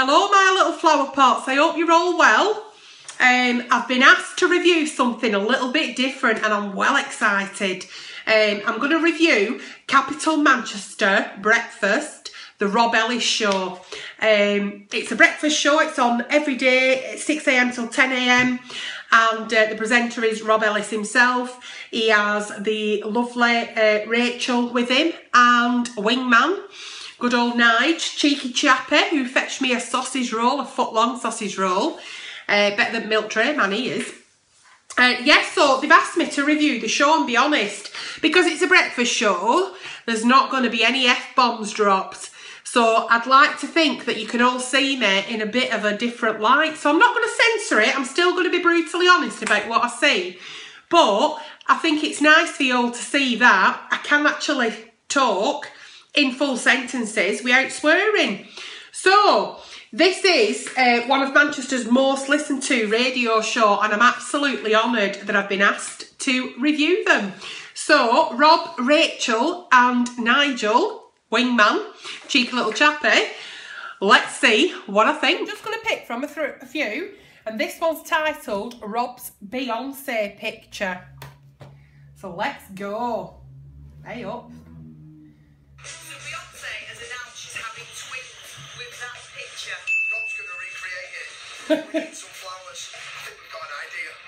Hello my little flower pots, I hope you're all well. I've been asked to review something a little bit different and I'm well excited. I'm going to review Capital Manchester Breakfast, the Rob Ellis Show. It's a breakfast show, it's on every day, 6 AM till 10 AM. And the presenter is Rob Ellis himself. He has the lovely Rachel with him and Wingman. Good old Nige, cheeky chappy, who fetched me a sausage roll, a foot-long sausage roll. Better than milk tray man he is. Yes, so they've asked me to review the show and be honest. Because it's a breakfast show, there's not going to be any F-bombs dropped. So I'd like to think that you can all see me in a bit of a different light. So I'm not going to censor it. I'm still going to be brutally honest about what I see. But I think it's nice for you all to see that I can actually talk in full sentences without swearing. So this is one of Manchester's most listened to radio show and I'm absolutely honoured that I've been asked to review them. So Rob, Rachel and Nigel, Wingman, cheeky little chappy, let's see what I think. I'm just going to pick from a few, and this one's titled Rob's Beyonce Picture. So let's go. Hey up. So Beyonce has announced she's having twins with that picture. Rob's going to recreate it. We need some flowers. I think we've got an idea.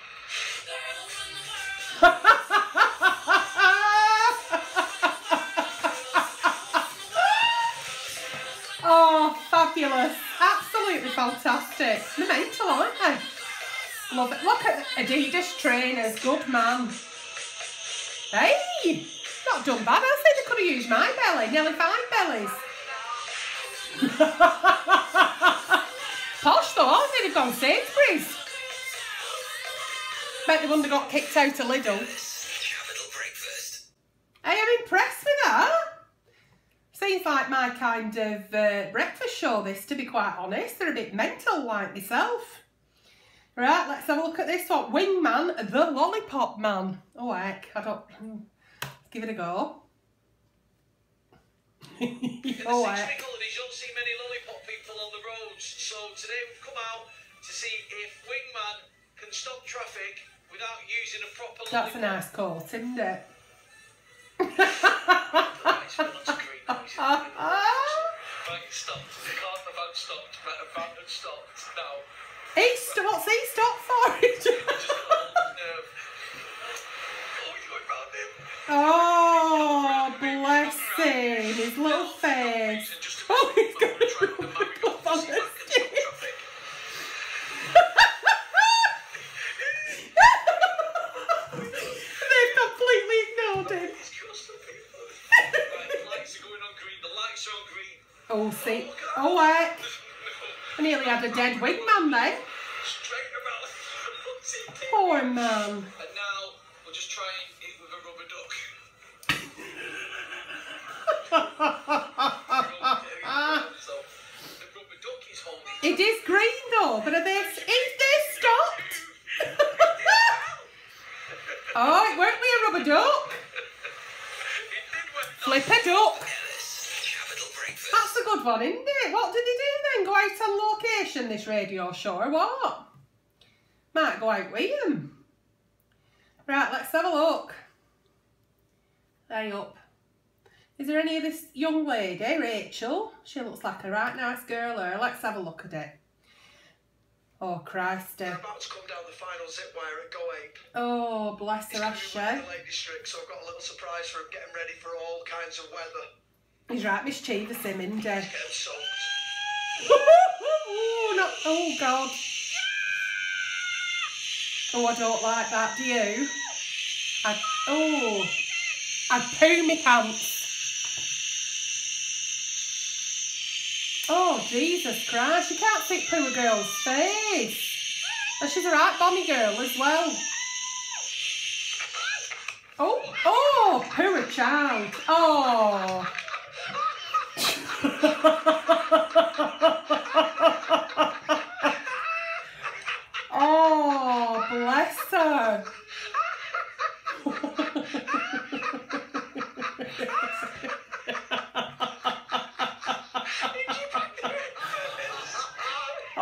Oh, fabulous. Absolutely fantastic. They're mental, aren't they? Love it. Look at Adidas trainers. Good man. Hey! Not done bad, I think they could have used my belly, nearly 5 bellies. Posh though, I think they've gone Sainsbury's. Bet they wouldn't have got kicked out of Lidl. Capital breakfast. Hey, I'm impressed with that. Seems like my kind of breakfast show this, to be quite honest. They're a bit mental like myself. Right, let's have a look at this one. Wingman, the Lollipop Man. Oh heck, I don't... Give it a go. In the 6 week holidays, you don't see many lollipop people on the roads. So today we've come out to see if Wingman can stop traffic without using a proper lollipop. That's a nice coat, isn't it? What's he stopped for? Oh, bless him, his little face. Oh, he's going to go on the skis. They've completely ignored him. Oh, see. Oh, heck. I nearly had a dead Wingman then. Poor man. It is green though, but are they? Is this stopped? Oh, it worked with a rubber duck. Flip a duck. That's a good one, isn't it? What did they do then? Go out on location, this radio show, or what? Might go out with him. Right, let's have a look. They up. Is there any of this young lady, Rachel? She looks like a right nice girl, her. Let's have a look at it. Oh, Christ. We're about to come down the final zip wire at Go Ape. Oh, bless her, has she? It's the Lake District, so I've got a little surprise for him, getting ready for all kinds of weather. He's right mischievous, him, isn't he? Get him soaked. Oh, God. Oh, I don't like that, do you? I'd poo me pants. Oh, Jesus Christ, you can't see poo a girl's face. And she's a right bonny girl as well. Oh, oh, poo a child. Oh. Oh, bless her.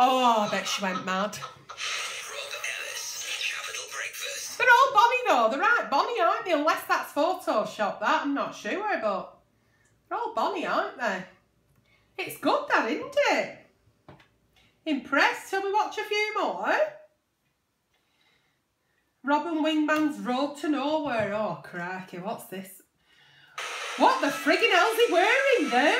Oh, I bet she went mad. Rob Ellis, Capital Breakfast. They're all bonny though. They're right bonny, aren't they? Unless that's Photoshop, that I'm not sure, but they're all bonny, aren't they? It's good, that, isn't it? Impressed? Shall we watch a few more? Robin Wingman's Road to Nowhere. Oh, crikey, what's this? What the friggin' hell's he wearing there?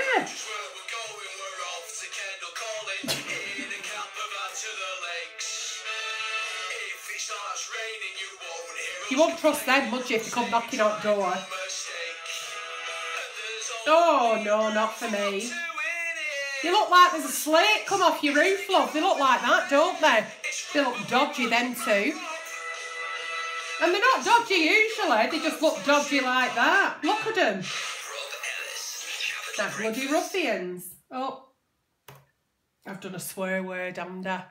You won't trust them, would you, if you come knocking on the door? Oh, no, not for me. They look like there's a slate come off your roof, love. They look like that, don't they? They look dodgy, them two. And they're not dodgy usually, they just look dodgy like that. Look at them. They're bloody ruffians. Oh, I've done a swear word, haven't I? I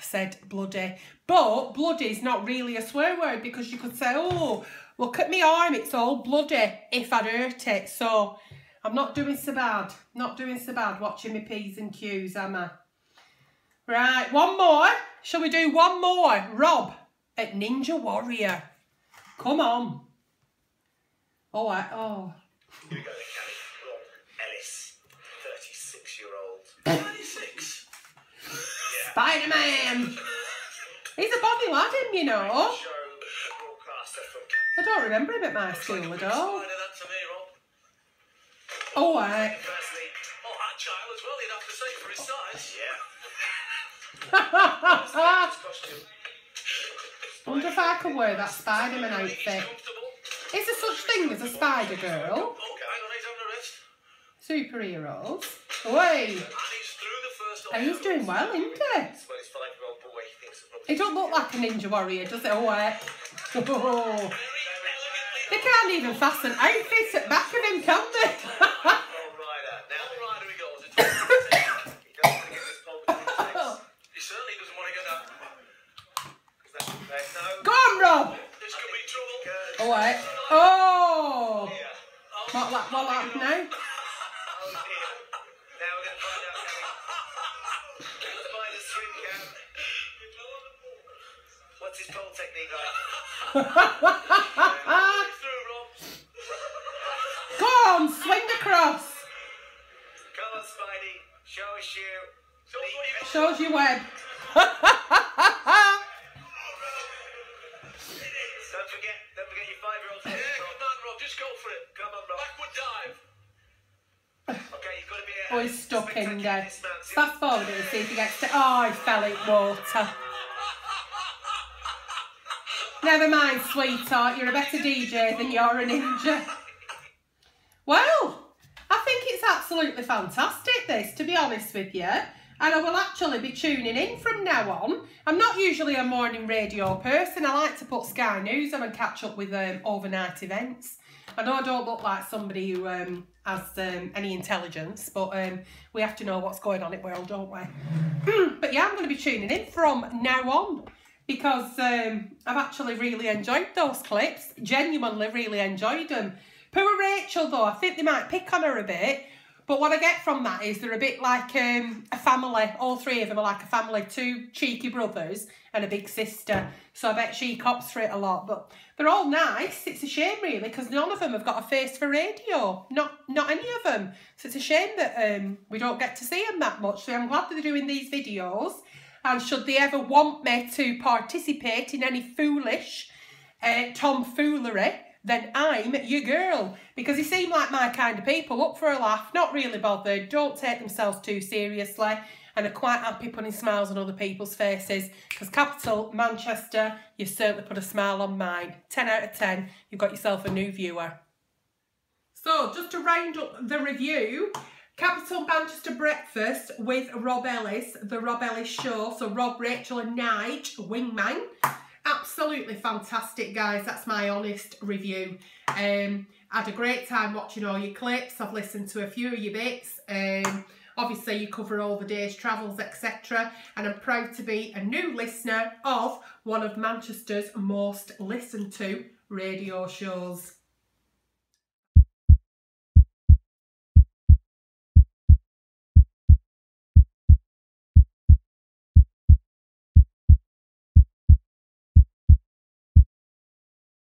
said bloody. But bloody is not really a swear word because you could say, oh, look at me arm, it's all bloody if I'd hurt it. So I'm not doing so bad. Not doing so bad watching my P's and Q's, am I? Right, one more. Shall we do one more? Rob at Ninja Warrior. Come on. Oh, oh. Here we go, Kelly. Rob Ellis, 36-year-old. 36? Yeah. Spider Man. He's a bobby lad, him, you know. I don't remember him at my school at all. Oh, right. Oh, that child as well, he'd have to say for his size. Yeah. Wonder if I can wear that Spider Man outfit. Is there such thing as a Spider Girl? Superheroes. Oi! And he's doing well, isn't he? He don't look like a Ninja Warrior, does it? Oh, right. Oh. They can't even fasten outfits at back of him, can they? He certainly doesn't want to go down. Go on, Rob! This could be trouble. Alright. Oh! What like now? Now we're going to find out. Let's buy the string count. What's his pole technique like? Go on, swing across. Come on, Spidey. Show us you. Show us your web. Don't forget your 5-year-old. Yeah, come on, Rob. Just go for it. Come on, Rob. Backward dive. Okay, you've got to be a... Oh, he's stuck in there. Fast forward and see if he gets to... Oh, he fell in water. Never mind, sweetheart. You're a better DJ than you're a ninja. Well, I think it's absolutely fantastic, this, to be honest with you. And I will actually be tuning in from now on. I'm not usually a morning radio person. I like to put Sky News on and catch up with overnight events. I know I don't look like somebody who has any intelligence, but we have to know what's going on in the world, don't we? But yeah, I'm going to be tuning in from now on because I've actually really enjoyed those clips. Genuinely really enjoyed them. Poor Rachel, though, I think they might pick on her a bit. But what I get from that is they're a bit like a family. All three of them are like a family, two cheeky brothers and a big sister. So I bet she cops for it a lot. But they're all nice. It's a shame, really, because none of them have got a face for radio. Not any of them. So it's a shame that we don't get to see them that much. So I'm glad that they're doing these videos. And should they ever want me to participate in any foolish tomfoolery, then I'm your girl. Because they seem like my kind of people, up for a laugh, not really bothered, don't take themselves too seriously, and are quite happy putting smiles on other people's faces. Because Capital Manchester, you certainly put a smile on mine. 10 out of 10, you've got yourself a new viewer. So, just to round up the review, Capital Manchester Breakfast with Rob Ellis, the Rob Ellis Show, so Rob, Rachel and Nige, Wingman. Absolutely fantastic, guys. That's my honest review. I had a great time watching all your clips. I've listened to a few of your bits. Obviously, you cover all the day's travels, etc. And I'm proud to be a new listener of one of Manchester's most listened to radio shows.